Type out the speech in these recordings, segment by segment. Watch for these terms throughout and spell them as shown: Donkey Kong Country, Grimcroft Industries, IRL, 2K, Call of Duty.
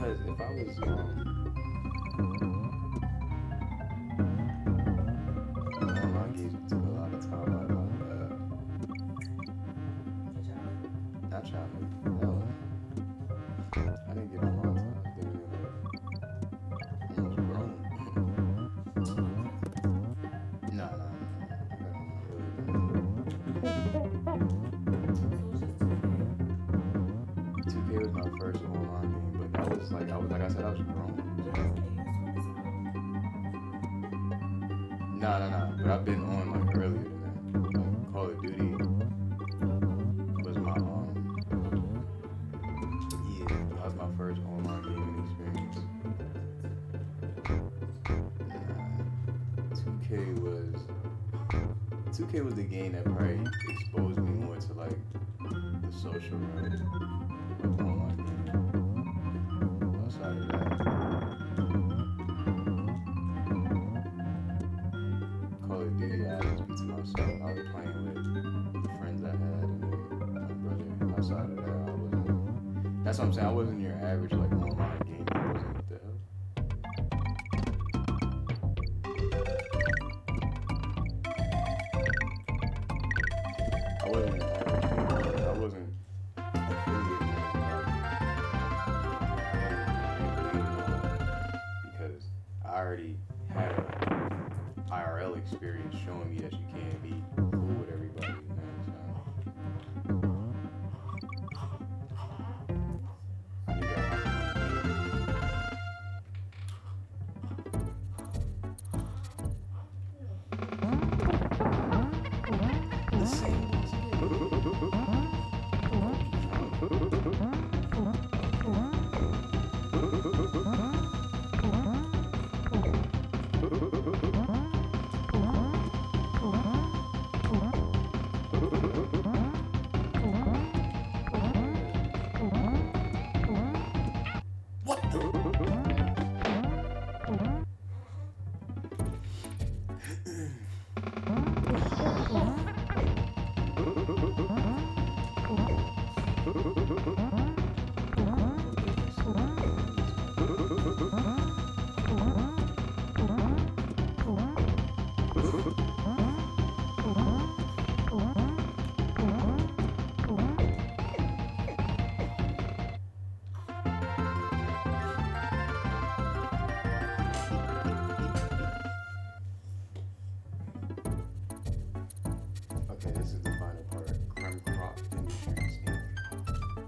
because if I was my engagement took a lot of time out of my I tried to no. I didn't get a long time doing it. No. 2K was my first online game. Like I said, I was wrong. Nah. But I've been on like earlier than that. Like, Call of Duty was my that was my first online gaming experience. Nah, 2K was the game that probably exposed me more to like the social realm. Call of Duty, I just be to myself. I was playing with the friends I had and my brother. Outside of that, I wasn't. That's what I'm saying. I wasn't your average like online game. I wasn't what the hell. I wasn't. Had an IRL experience showing me that you can be cool with everybody, you know what I'm saying? Okay, this is the final part. Grimcroft Industries, Inc.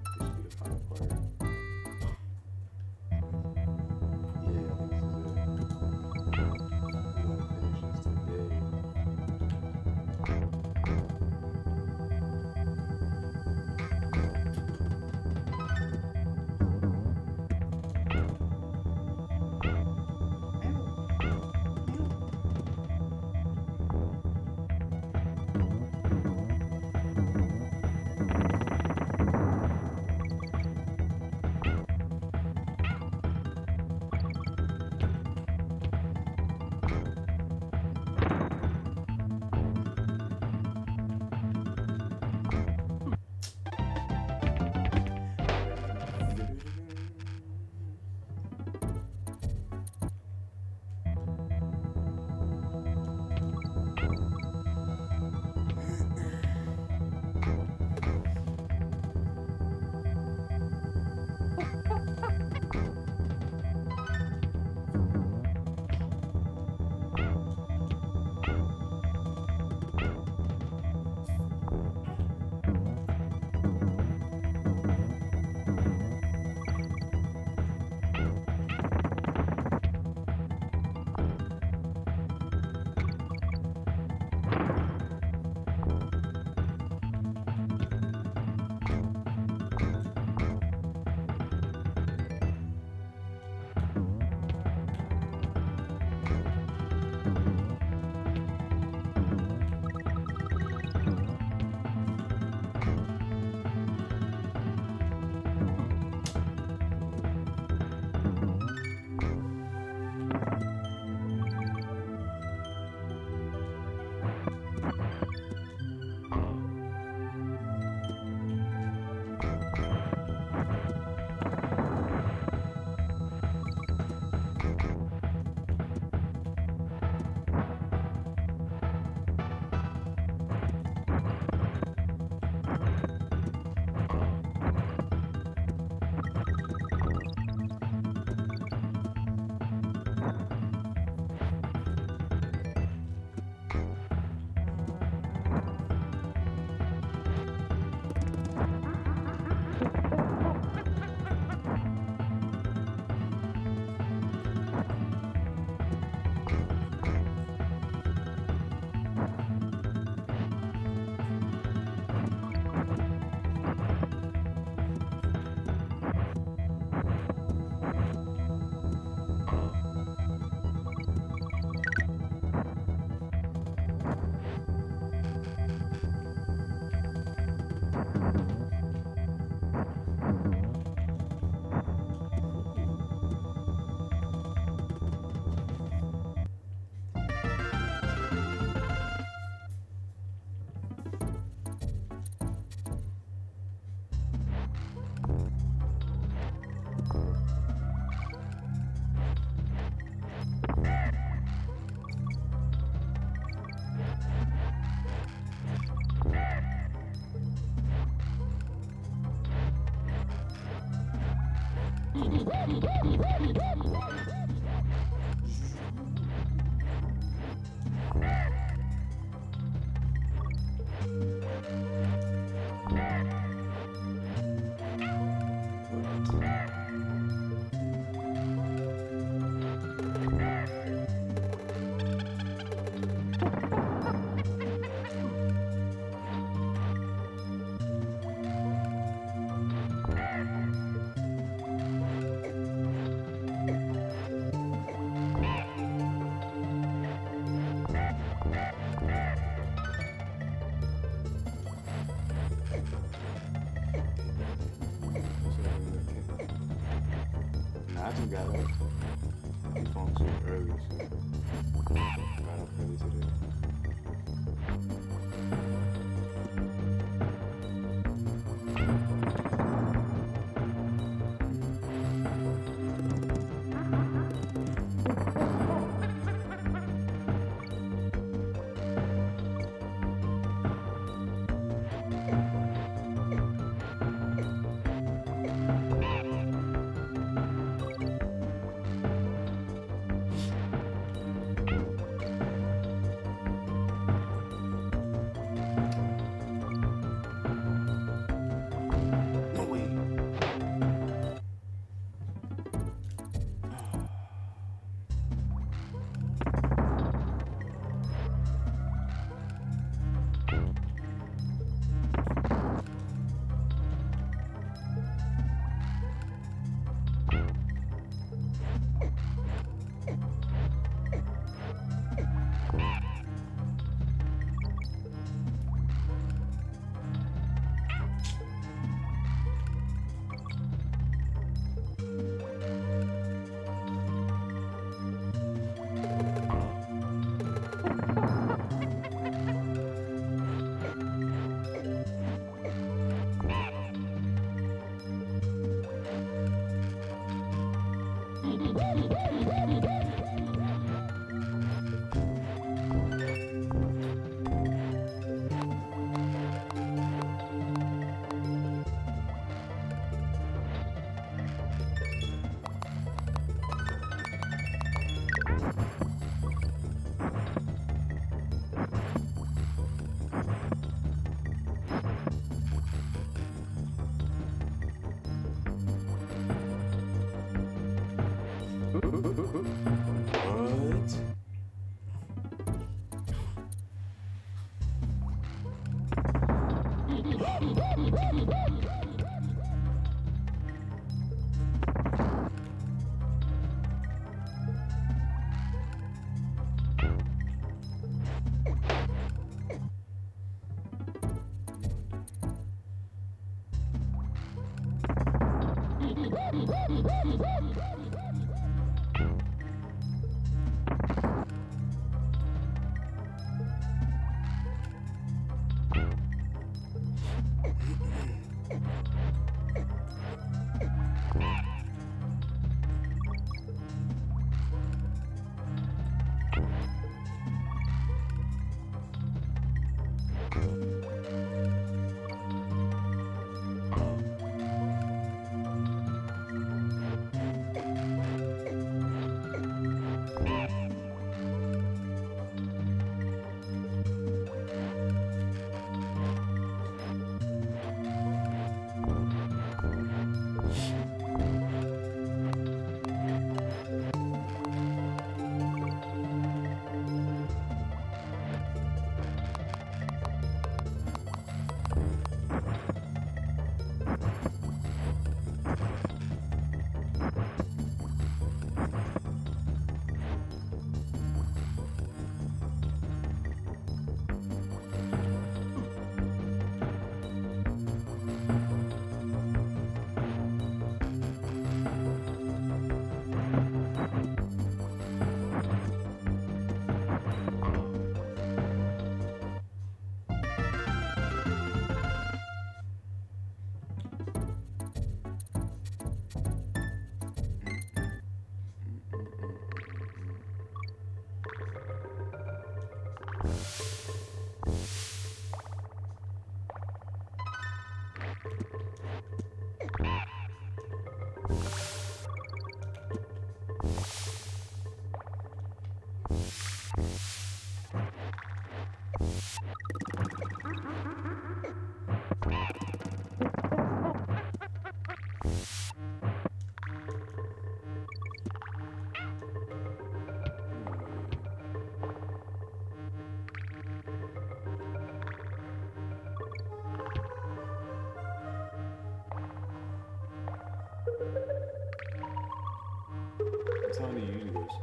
What time do you usually go to sleep?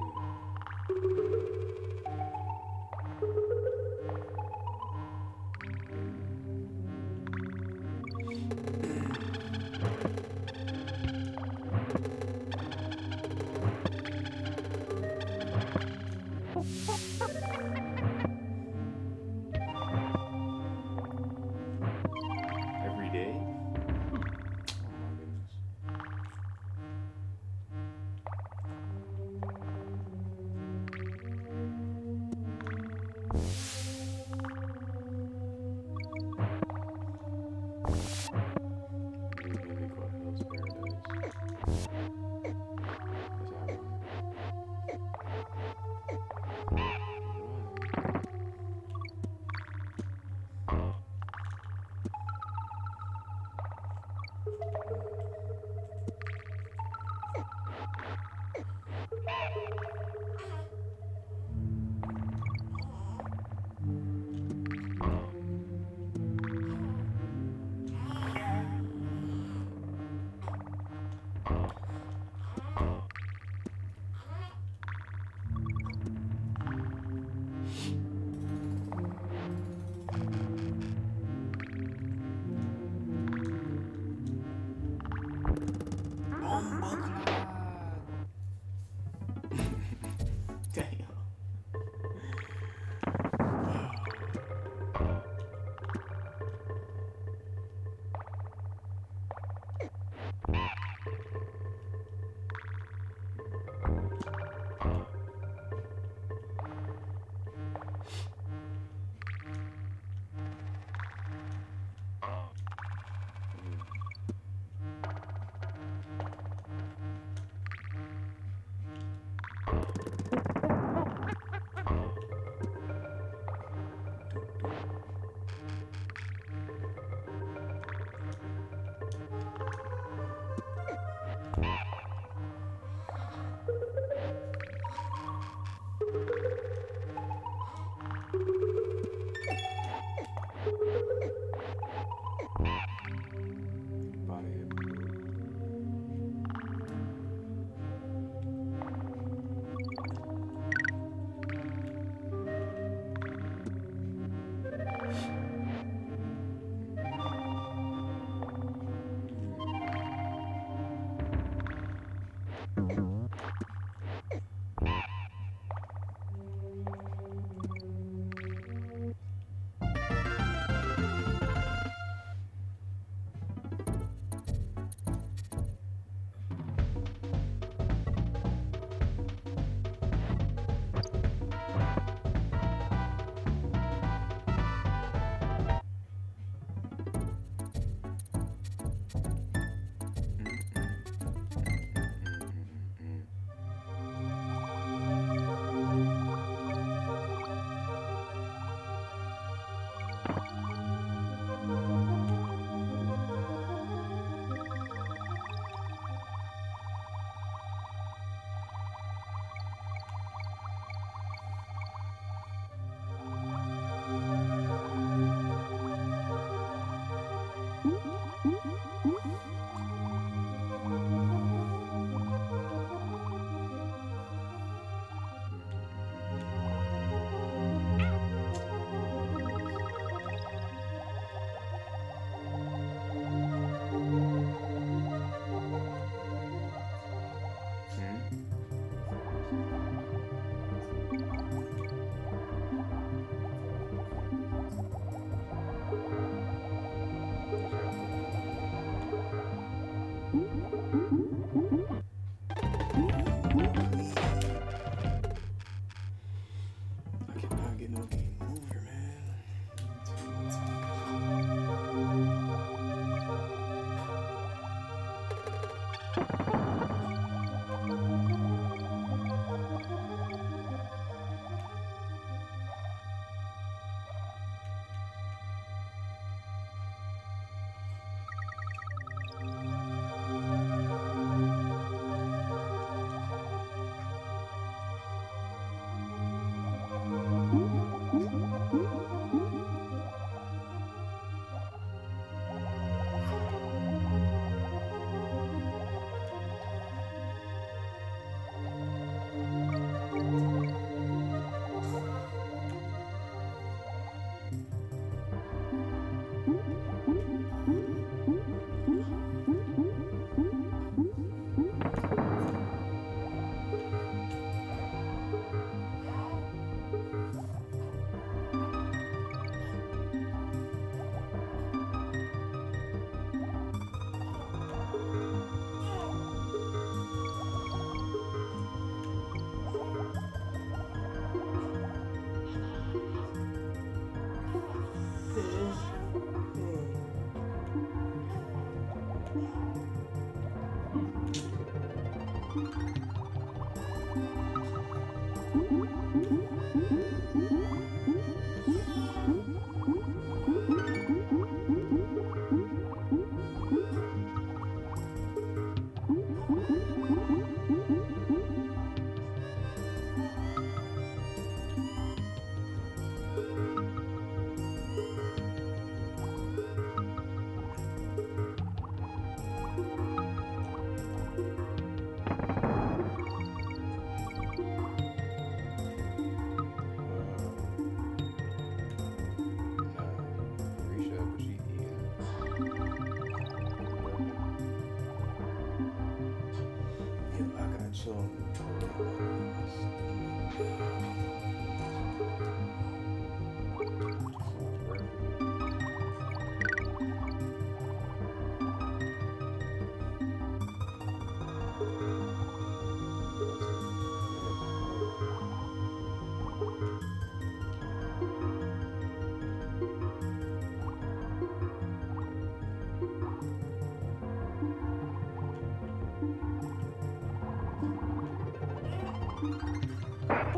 so.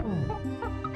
Oh.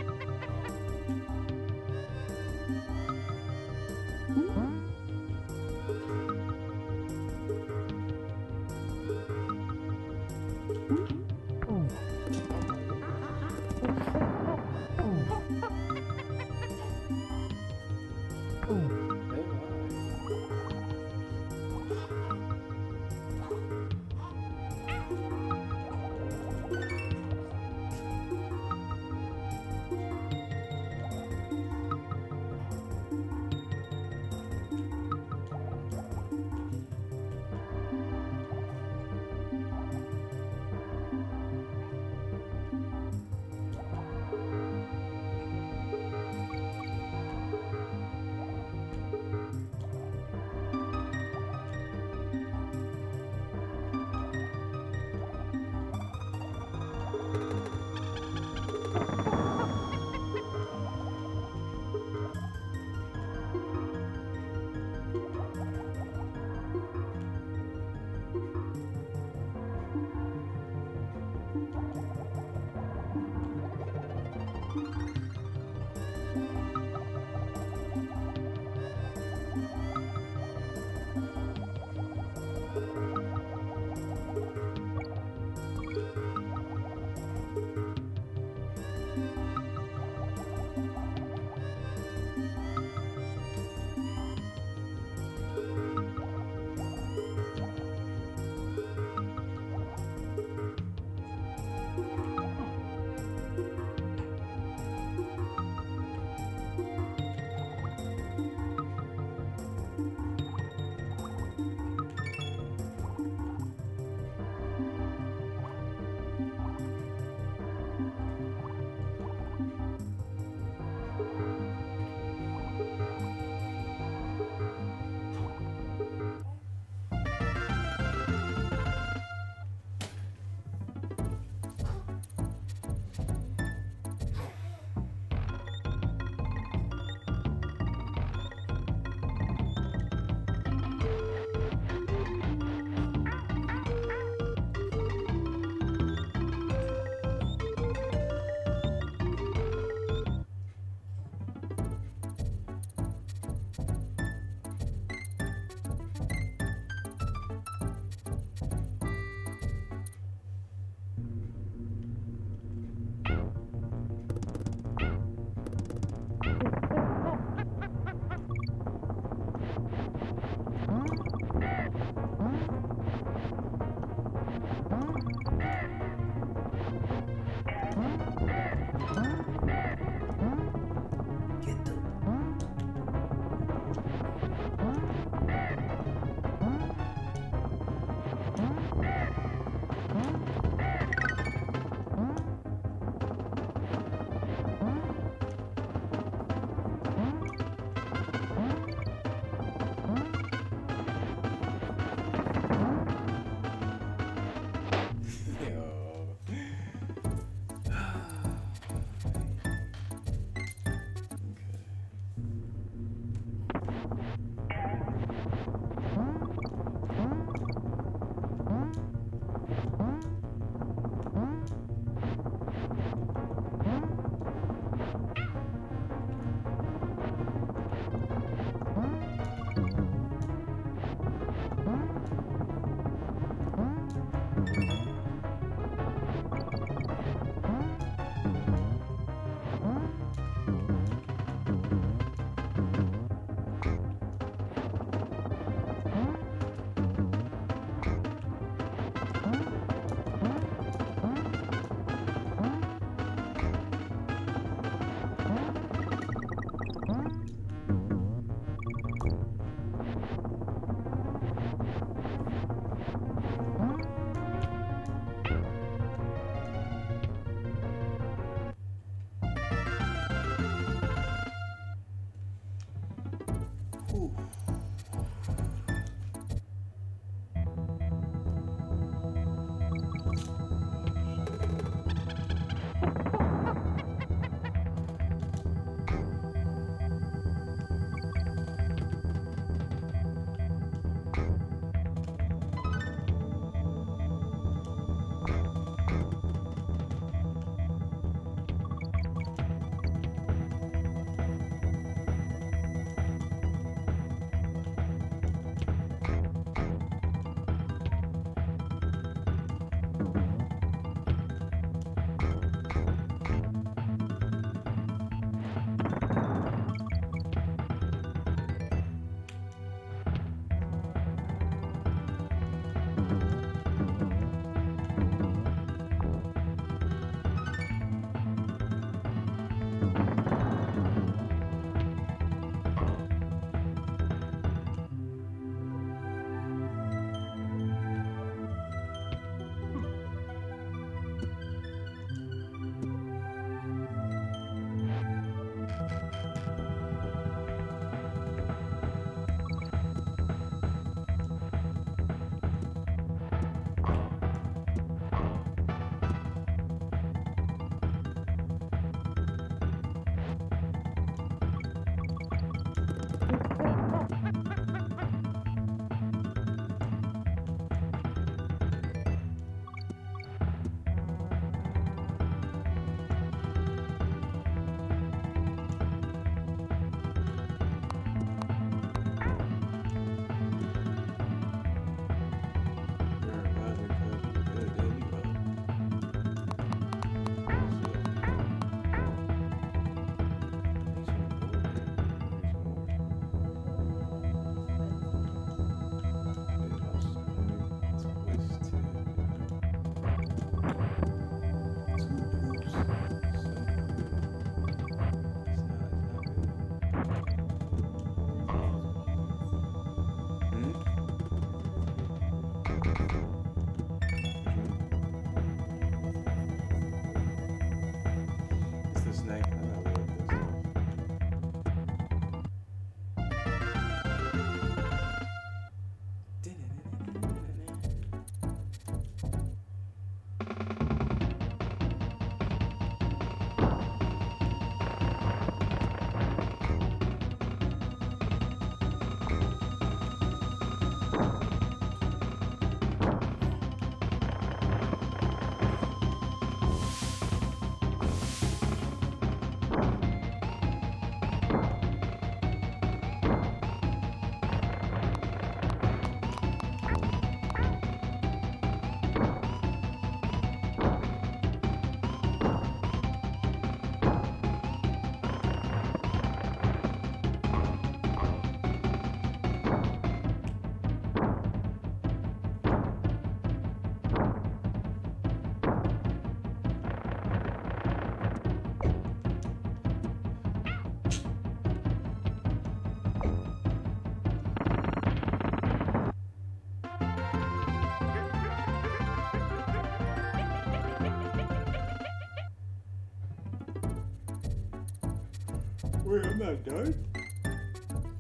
Wait, I'm not done?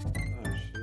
Oh, shit.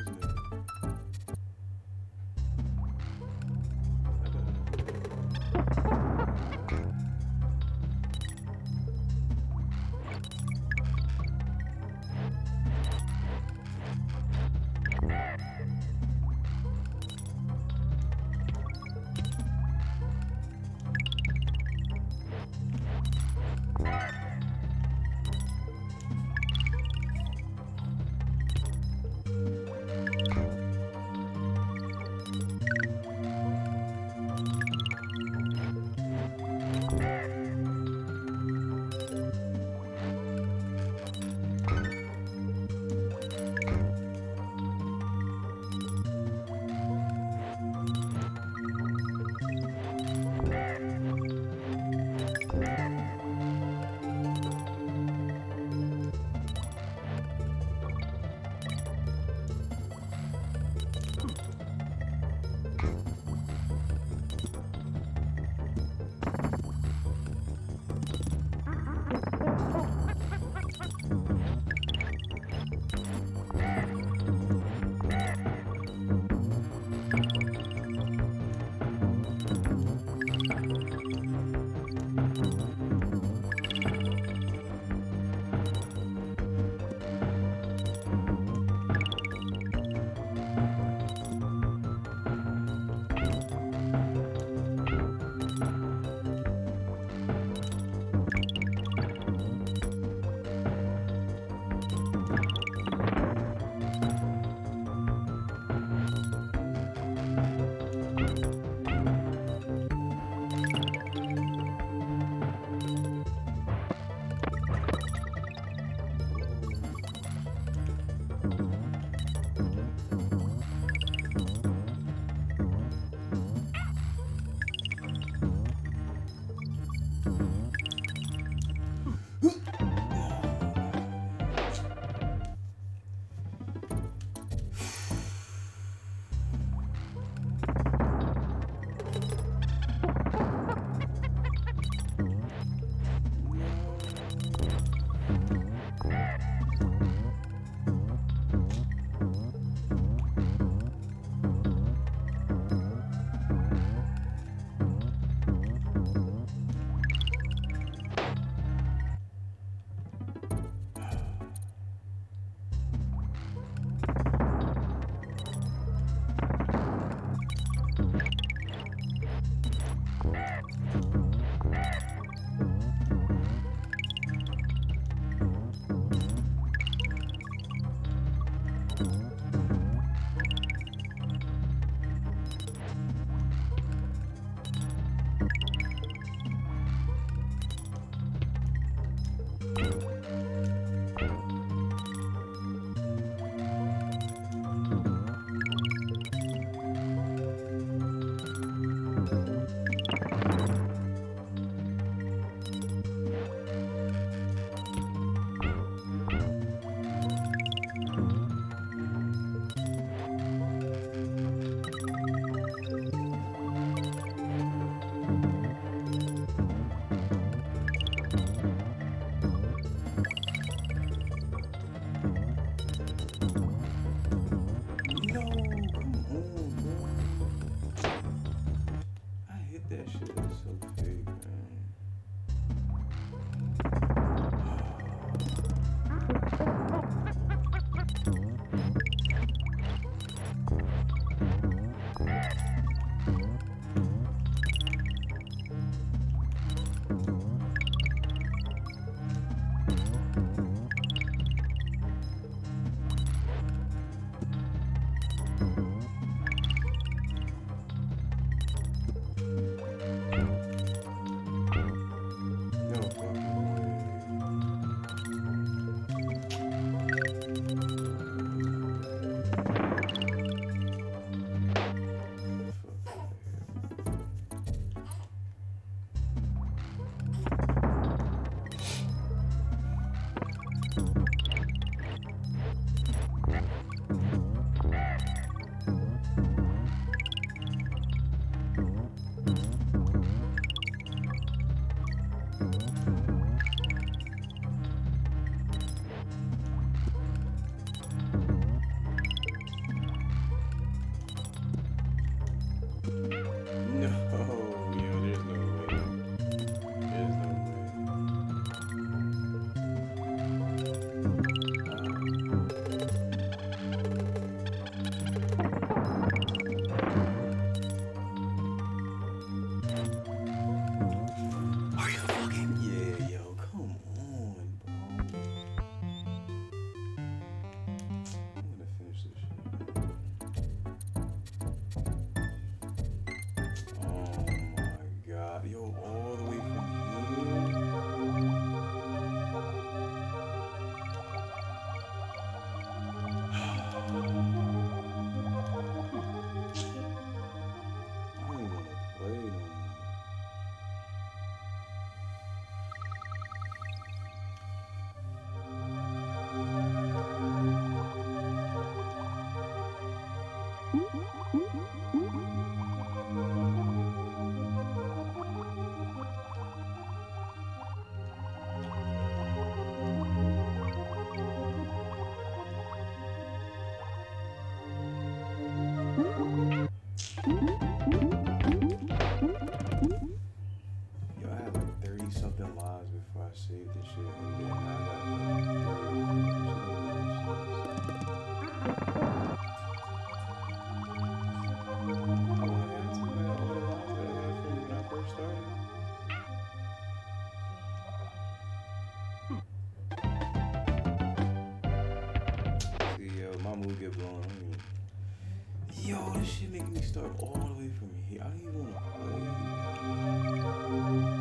made me start all the way from here. I don't even want to play. Like, why would you make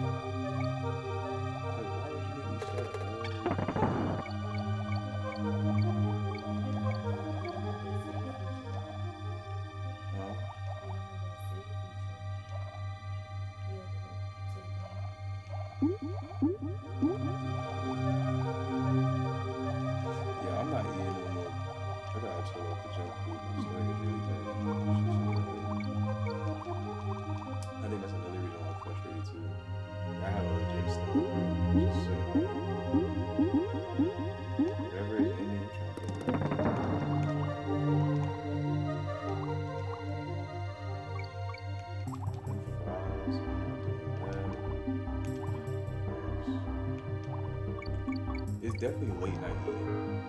me start all the way from here? Yeah, I'm not eating anymore. I gotta chill out the junk food and stuff. It's definitely late night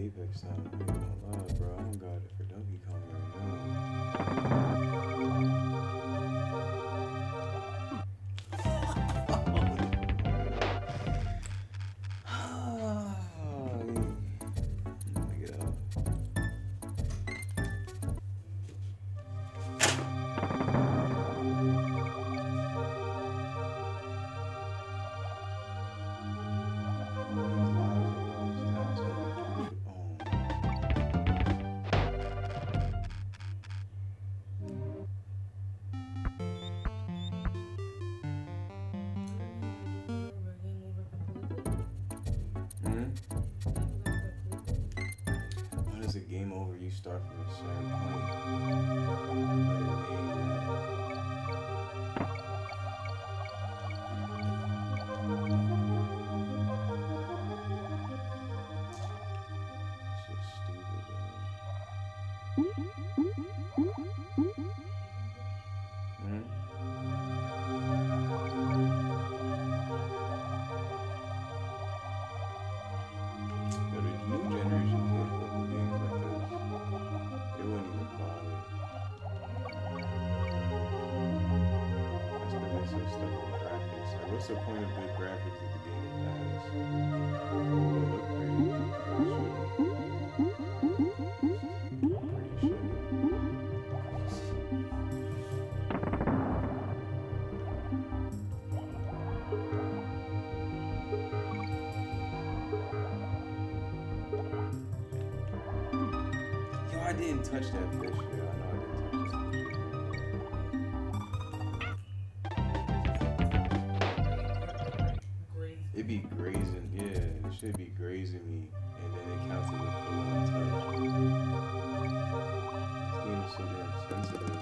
Apex time, I ain't gonna lie, bro. I don't got it for Donkey Kong right now. Let me get out. It's a game over, you start from a certain point. What's the point of good graphics if the game is nice? didn't touch that fish. Yeah, I know I didn't touch this fish. It be grazing, yeah. It should be grazing me, and then it counts as a full on touch. This game is so damn sensitive.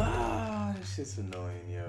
Ah, this shit's annoying, yo.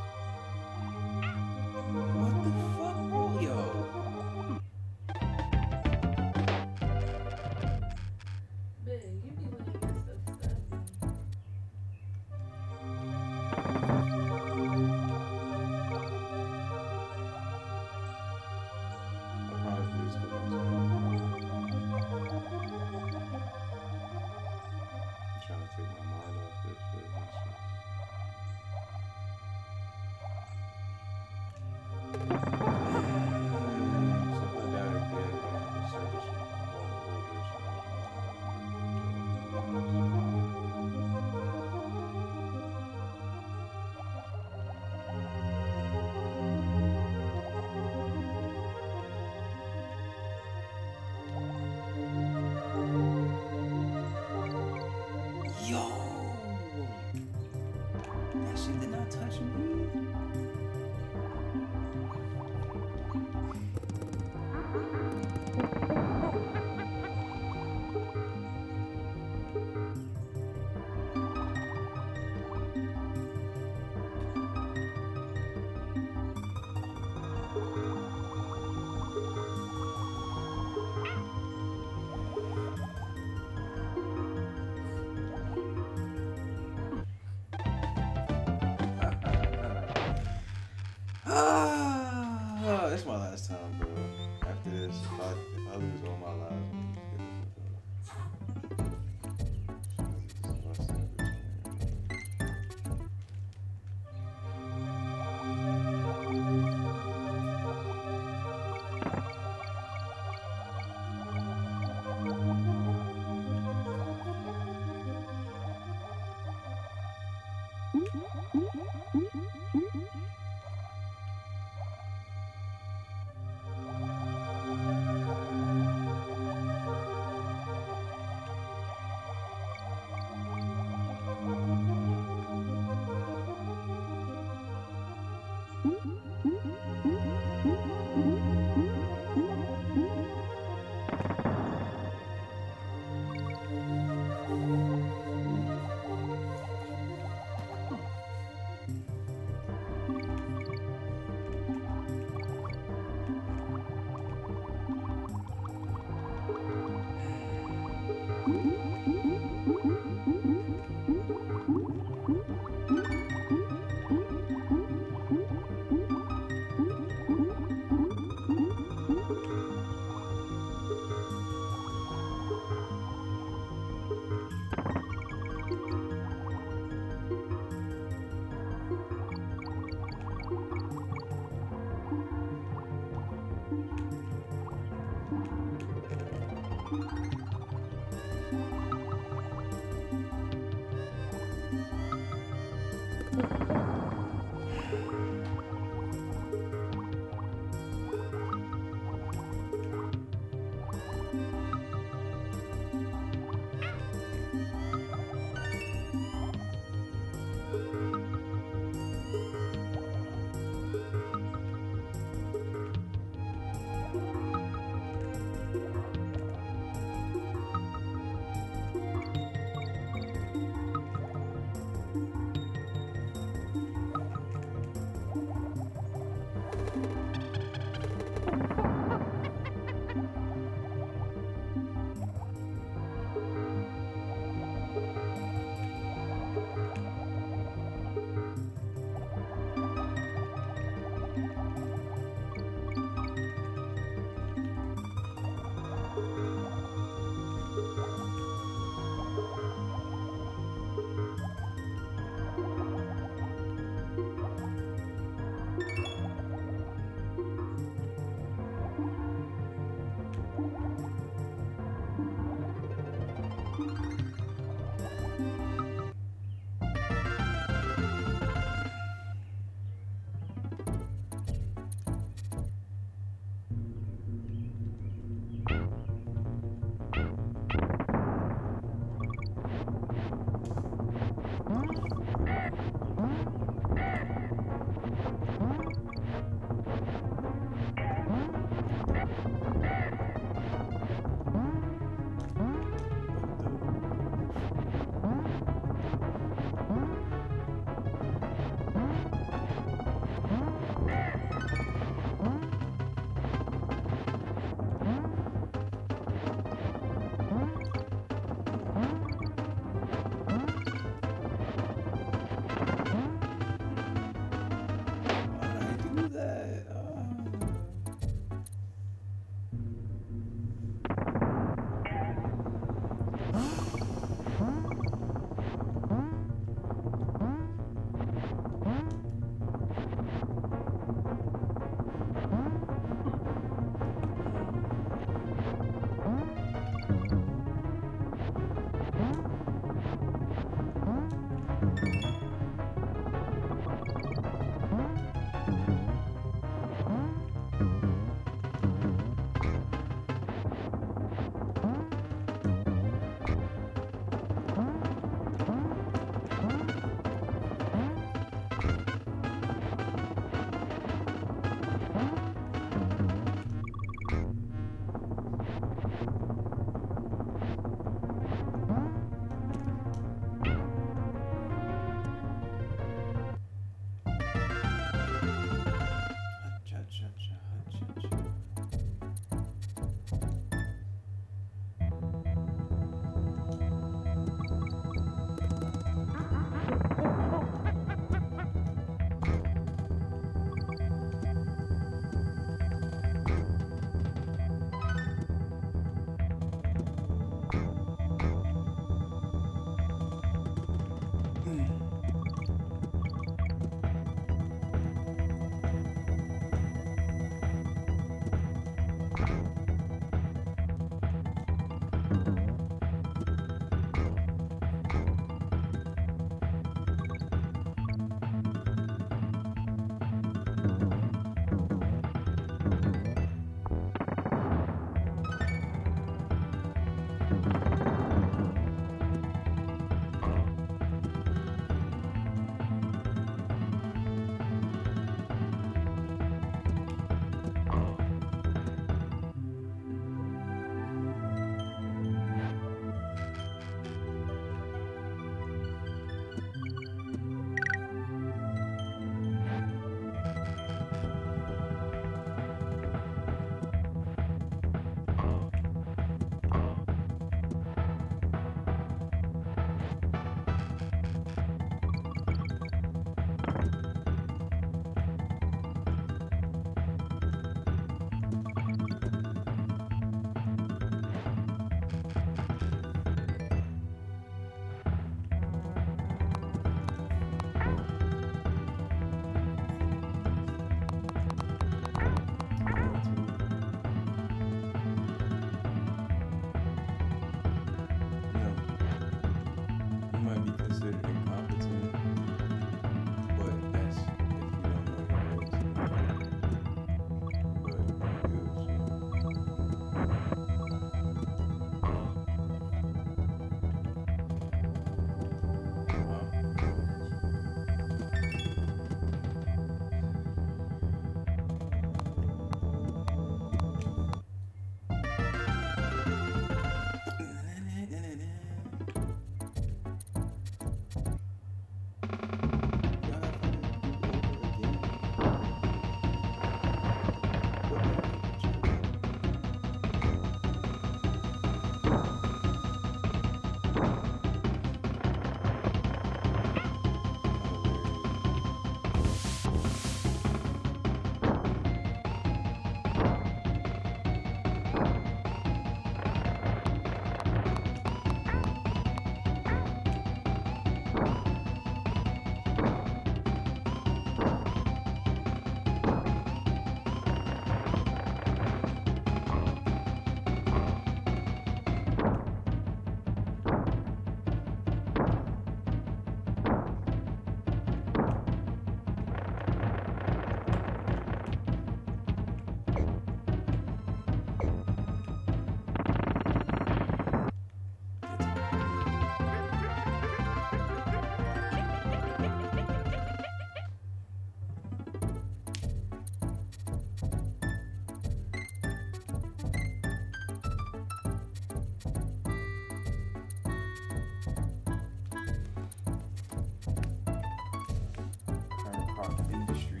our industry.